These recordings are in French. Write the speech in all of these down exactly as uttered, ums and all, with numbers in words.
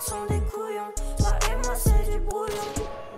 sont des couillons. Toi et moi c'est du brouillon.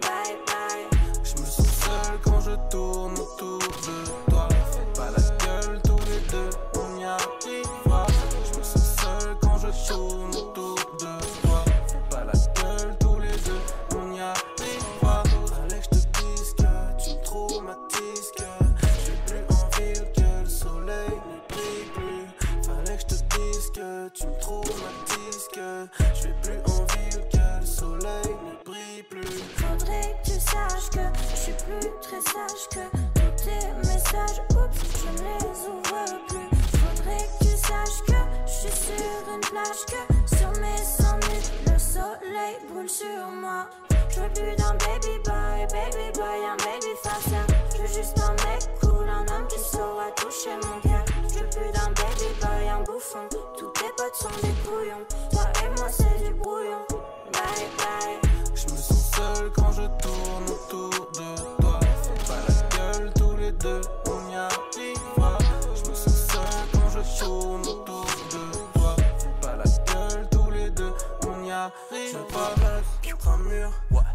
Bye bye. Je me sens seul quand je tourne autour de toi. Fais pas la gueule tous les deux, on y arrivera. Je me sens seul quand je tourne autour de toi. Fais pas la gueule tous les deux, on y arrivera. Allez que je te dise que tu me traumatises, que j'ai plus envie que le soleil ne brille plus. Fallait que je te dise que tu me traumatises, que j'ai plus envie que le soleil ne brille plus. Faudrait que tu saches que je suis plus très sage, que tous tes messages, oups, je ne les ouvre plus. Faudrait que tu saches que je suis sur une plage, que sur mes cent mille le soleil brûle sur moi. Je veux plus d'un baby boy, baby boy, un baby face. Je veux juste un mec cool, un homme qui saura toucher mon cœur. Je veux plus d'un baby boy, un bouffon, tout sont des couillons. Toi et moi c'est du brouillon. Bye bye. Je me sens seul quand je tourne autour de toi. Fais pas la gueule tous les deux, on y arrivera. Je me sens seul quand je tourne autour de toi. Fais pas la gueule tous les deux, on y arrivera. Je me balade contre un mur,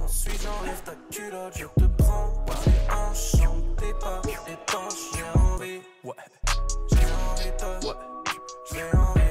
ensuite j'enlève ta culotte. Je te prends par les hanches, t'es pas étanche. J'ai envie, j'ai envie de, j'ai envie.